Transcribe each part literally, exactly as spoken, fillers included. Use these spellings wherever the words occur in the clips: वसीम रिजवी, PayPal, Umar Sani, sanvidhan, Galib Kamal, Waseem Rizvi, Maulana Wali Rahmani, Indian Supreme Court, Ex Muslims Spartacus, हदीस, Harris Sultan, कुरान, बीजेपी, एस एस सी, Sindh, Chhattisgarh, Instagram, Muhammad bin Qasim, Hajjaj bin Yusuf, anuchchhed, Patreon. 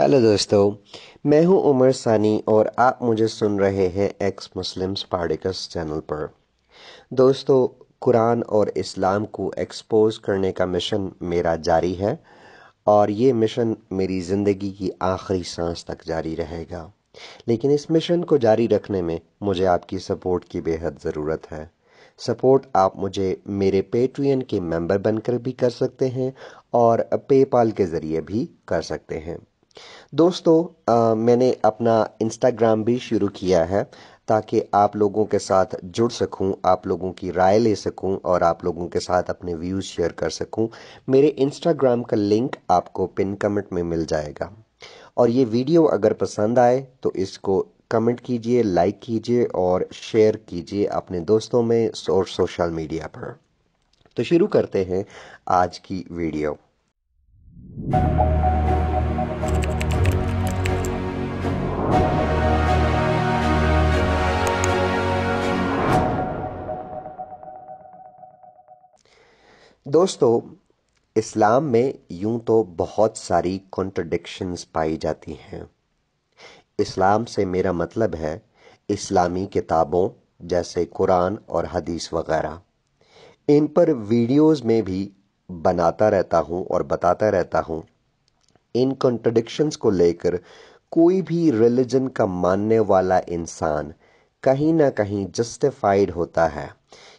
Hello दोस्तों, मैं हूं उमर सानी और आप मुझे सुन रहे हैं एक्स मुस्लिम्स स्पार्टिकस चैनल पर। दोस्तों, कुरान और इस्लाम को एक्सपोज करने का मिशन मेरा जारी है और ये मिशन मेरी ज़िंदगी की आखिरी सांस तक जारी रहेगा। लेकिन इस मिशन को जारी रखने में मुझे आपकी सपोर्ट की बेहद ज़रूरत है। सपोर्ट आप मुझे मेरे पेट्रियन के मेंबर बनकर भी कर सकते हैं और पेपाल के ज़रिए भी कर सकते हैं। दोस्तों, आ, मैंने अपना इंस्टाग्राम भी शुरू किया है ताकि आप लोगों के साथ जुड़ सकूं, आप लोगों की राय ले सकूं और आप लोगों के साथ अपने व्यूज़ शेयर कर सकूं। मेरे इंस्टाग्राम का लिंक आपको पिन कमेंट में मिल जाएगा। और ये वीडियो अगर पसंद आए तो इसको कमेंट कीजिए, लाइक कीजिए और शेयर कीजिए अपने दोस्तों में और सोशल मीडिया पर। तो शुरू करते हैं आज की वीडियो। दोस्तों, इस्लाम में यूं तो बहुत सारी कॉन्ट्रडिक्शंस पाई जाती हैं। इस्लाम से मेरा मतलब है इस्लामी किताबों जैसे कुरान और हदीस वगैरह। इन पर वीडियोस में भी बनाता रहता हूँ और बताता रहता हूँ। इन कॉन्ट्रडिक्शंस को लेकर कोई भी रिलीजन का मानने वाला इंसान कहीं ना कहीं जस्टिफाइड होता है,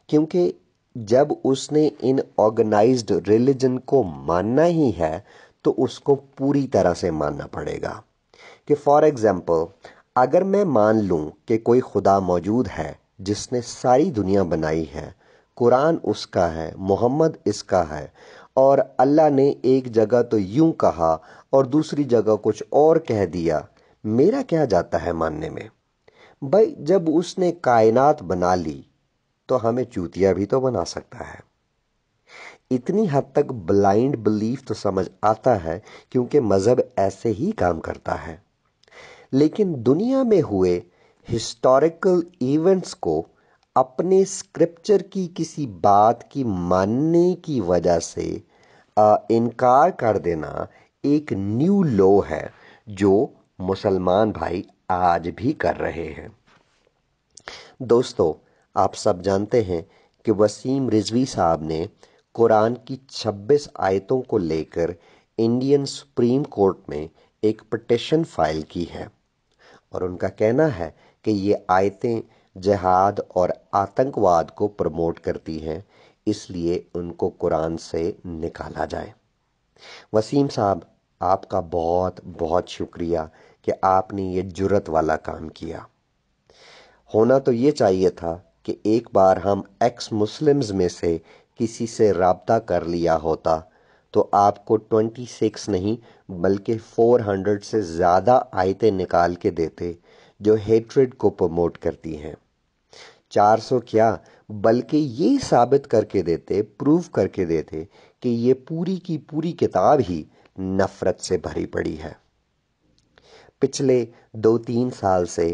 क्योंकि जब उसने इन ऑर्गेनाइज्ड रिलीजन को मानना ही है तो उसको पूरी तरह से मानना पड़ेगा। कि फॉर एग्ज़ाम्पल, अगर मैं मान लूं कि कोई खुदा मौजूद है जिसने सारी दुनिया बनाई है, कुरान उसका है, मोहम्मद इसका है, और अल्लाह ने एक जगह तो यूं कहा और दूसरी जगह कुछ और कह दिया, मेरा क्या जाता है मानने में? भाई, जब उसने कायनात बना ली तो हमें चूतिया भी तो बना सकता है। इतनी हद तक ब्लाइंड बिलीफ तो समझ आता है, क्योंकि मज़हब ऐसे ही काम करता है। लेकिन दुनिया में हुए हिस्टोरिकल इवेंट्स को अपने स्क्रिप्चर की किसी बात की मानने की वजह से आ, इनकार कर देना एक न्यू लॉ है, जो मुसलमान भाई आज भी कर रहे हैं। दोस्तों, आप सब जानते हैं कि वसीम रिजवी साहब ने कुरान की छब्बीस आयतों को लेकर इंडियन सुप्रीम कोर्ट में एक पिटिशन फाइल की है और उनका कहना है कि ये आयतें जिहाद और आतंकवाद को प्रमोट करती हैं, इसलिए उनको कुरान से निकाला जाए। वसीम साहब, आपका बहुत बहुत शुक्रिया कि आपने ये जुर्रत वाला काम किया। होना तो ये चाहिए था कि एक बार हम एक्स मुस्लिम्स में से किसी से राब्ता कर लिया होता तो आपको छब्बीस नहीं बल्कि चार सौ से ज़्यादा आयतें निकाल के देते जो हेट्रेड को प्रमोट करती हैं। चार सौ क्या बल्कि ये साबित करके देते, प्रूव करके देते कि ये पूरी की पूरी किताब ही नफ़रत से भरी पड़ी है। पिछले दो तीन साल से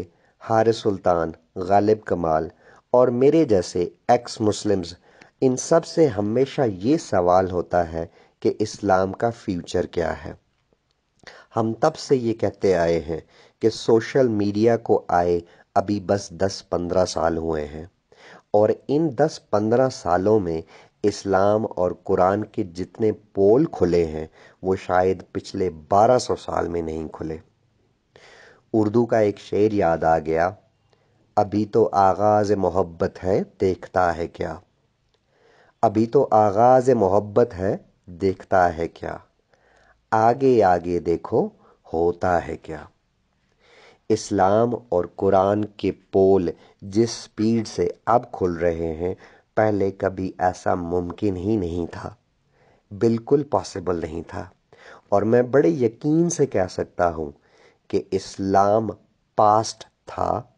हारिस सुल्तान, गालिब कमाल और मेरे जैसे एक्स मुस्लिम्स, इन सब से हमेशा ये सवाल होता है कि इस्लाम का फ्यूचर क्या है। हम तब से ये कहते आए हैं कि सोशल मीडिया को आए अभी बस दस पंद्रह साल हुए हैं और इन दस पंद्रह सालों में इस्लाम और कुरान के जितने पोल खुले हैं वो शायद पिछले बारह सौ साल में नहीं खुले। उर्दू का एक शेर याद आ गया, अभी तो आगाज़ मोहब्बत है देखता है क्या, अभी तो आगाज़ मोहब्बत है देखता है क्या, आगे आगे देखो होता है क्या। इस्लाम और कुरान के पोल जिस स्पीड से अब खुल रहे हैं, पहले कभी ऐसा मुमकिन ही नहीं था, बिल्कुल पॉसिबल नहीं था। और मैं बड़े यकीन से कह सकता हूँ कि इस्लाम पास्ट था,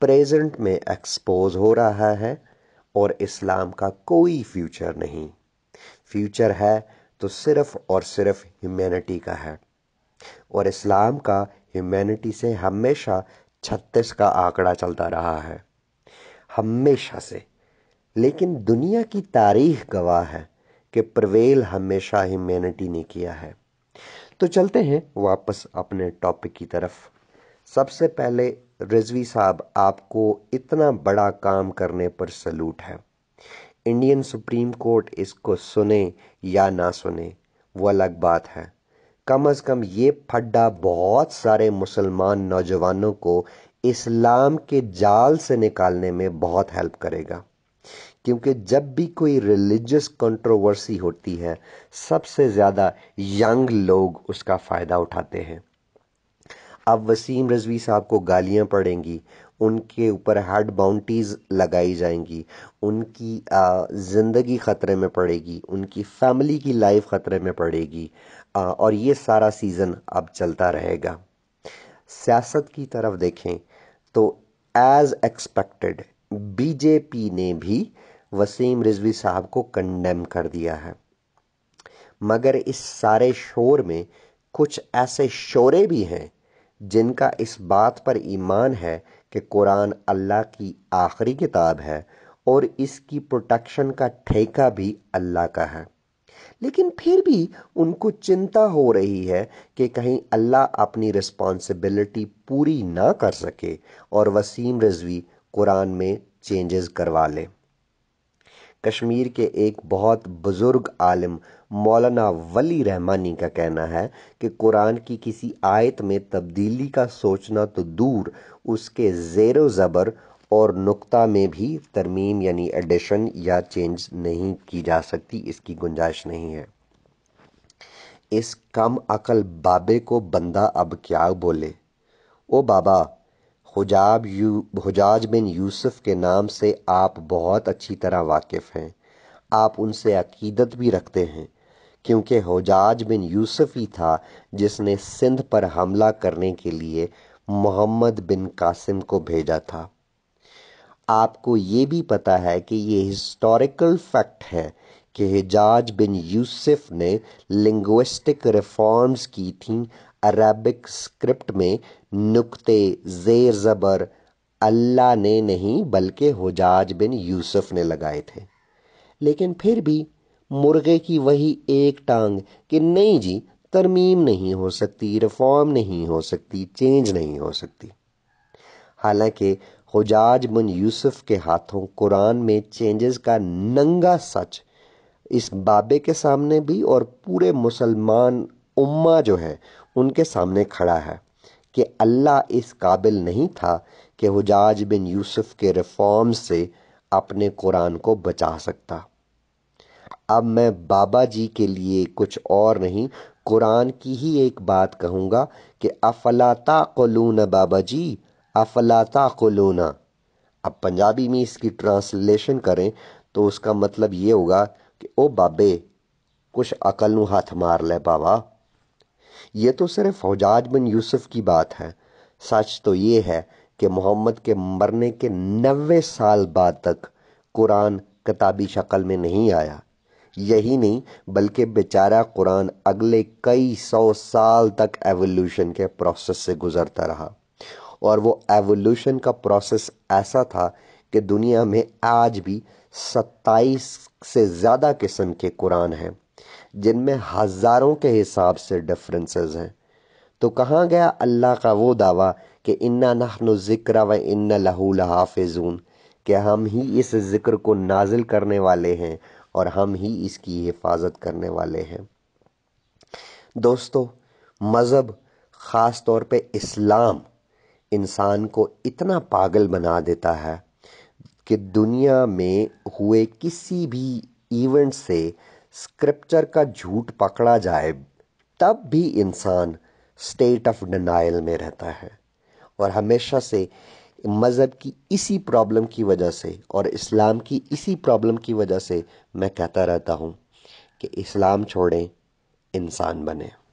प्रेजेंट में एक्सपोज हो रहा है और इस्लाम का कोई फ्यूचर नहीं। फ्यूचर है तो सिर्फ़ और सिर्फ ह्यूमैनिटी का है, और इस्लाम का ह्यूमैनिटी से हमेशा छत्तीस का आंकड़ा चलता रहा है, हमेशा से। लेकिन दुनिया की तारीख गवाह है कि प्रवेल हमेशा ह्यूमैनिटी ने किया है। तो चलते हैं वापस अपने टॉपिक की तरफ। सबसे पहले रिजवी साहब, आपको इतना बड़ा काम करने पर सलूट है। इंडियन सुप्रीम कोर्ट इसको सुने या ना सुने वो अलग बात है, कम अज़ कम ये फड्डा बहुत सारे मुसलमान नौजवानों को इस्लाम के जाल से निकालने में बहुत हेल्प करेगा, क्योंकि जब भी कोई रिलीजियस कंट्रोवर्सी होती है सबसे ज़्यादा यंग लोग उसका फ़ायदा उठाते हैं। अब वसीम रिजवी साहब को गालियां पड़ेंगी, उनके ऊपर हार्ड बाउंटीज़ लगाई जाएंगी, उनकी ज़िंदगी ख़तरे में पड़ेगी, उनकी फैमिली की लाइफ ख़तरे में पड़ेगी, आ, और ये सारा सीज़न अब चलता रहेगा। सियासत की तरफ देखें तो एज़ एक्सपेक्टेड बीजेपी ने भी वसीम रिजवी साहब को कंडेम कर दिया है, मगर इस सारे शोर में कुछ ऐसे शोरे भी हैं जिनका इस बात पर ईमान है कि कुरान अल्लाह की आखिरी किताब है और इसकी प्रोटेक्शन का ठेका भी अल्लाह का है, लेकिन फिर भी उनको चिंता हो रही है कि कहीं अल्लाह अपनी रिस्पॉन्सिबिलिटी पूरी ना कर सके और वसीम रिजवी कुरान में चेंजेस करवा ले। कश्मीर के एक बहुत बुज़ुर्ग आलिम मौलाना वली रहमानी का कहना है कि कुरान की किसी आयत में तब्दीली का सोचना तो दूर, उसके ज़ेरो ज़बर और नुक्ता में भी तरमीम यानी एडिशन या चेंज नहीं की जा सकती, इसकी गुंजाइश नहीं है। इस कम अकल बाबे को बंदा अब क्या बोले। ओ बाबा, हजाब यू हजाज बिन यूसुफ के नाम से आप बहुत अच्छी तरह वाकिफ़ हैं, आप उनसे अकीदत भी रखते हैं, क्योंकि हजाज बिन यूसुफ ही था जिसने सिंध पर हमला करने के लिए मोहम्मद बिन कासिम को भेजा था। आपको ये भी पता है कि ये हिस्टोरिकल फैक्ट है कि हजाज बिन यूसुफ ने लिंग्विस्टिक रिफॉर्म्स की थीं, अरबिक स्क्रिप्ट में नुक्ते ज़ेर ज़बर अल्लाह ने नहीं बल्कि हजाज बिन यूसुफ ने लगाए थे, लेकिन फिर भी मुर्गे की वही एक टांग कि नहीं जी, तरमीम नहीं हो सकती, रिफॉर्म नहीं हो सकती, चेंज नहीं हो सकती। हालांकि हजाज बिन यूसुफ के हाथों कुरान में चेंजेस का नंगा सच इस बाबे के सामने भी और पूरे मुसलमान उम्मा जो है उनके सामने खड़ा है कि अल्लाह इस काबिल नहीं था कि हजाज बिन यूसुफ के रिफॉर्म से अपने कुरान को बचा सकता। अब मैं बाबा जी के लिए कुछ और नहीं, कुरान की ही एक बात कहूँगा कि अफला ताक़िलून बाबा जी, अफला ताक़िलून। अब पंजाबी में इसकी ट्रांसलेशन करें तो उसका मतलब ये होगा कि ओ बाबे, कुछ अकल नू हाथ मार ले बाबा। ये तो सिर्फ हजाज बिन यूसुफ की बात है, सच तो ये है कि मोहम्मद के मरने के नब्बे साल बाद तक कुरान किताबी शक्ल में नहीं आया। यही नहीं बल्कि बेचारा कुरान अगले कई सौ साल तक एवोल्यूशन के प्रोसेस से गुजरता रहा, और वो एवोल्यूशन का प्रोसेस ऐसा था कि दुनिया में आज भी सत्ताईस से ज़्यादा किस्म के कुरान हैं जिनमें हज़ारों के हिसाब से डिफरेंसेस हैं। तो कहाँ गया अल्लाह का वो दावा कि इन्ना नहनु ज़िक्र व इन्ना लहू लहाफिज़ून, कि हम ही इस ज़िक्र को नाजिल करने वाले हैं और हम ही इसकी हिफाजत करने वाले हैं। दोस्तों, मज़हब ख़ास तौर पे इस्लाम इंसान को इतना पागल बना देता है कि दुनिया में हुए किसी भी इवेंट से स्क्रिप्चर का झूठ पकड़ा जाए तब भी इंसान स्टेट ऑफ डिनाइल में रहता है, और हमेशा से मज़हब की इसी प्रॉब्लम की वजह से और इस्लाम की इसी प्रॉब्लम की वजह से मैं कहता रहता हूँ कि इस्लाम छोड़ें, इंसान बने।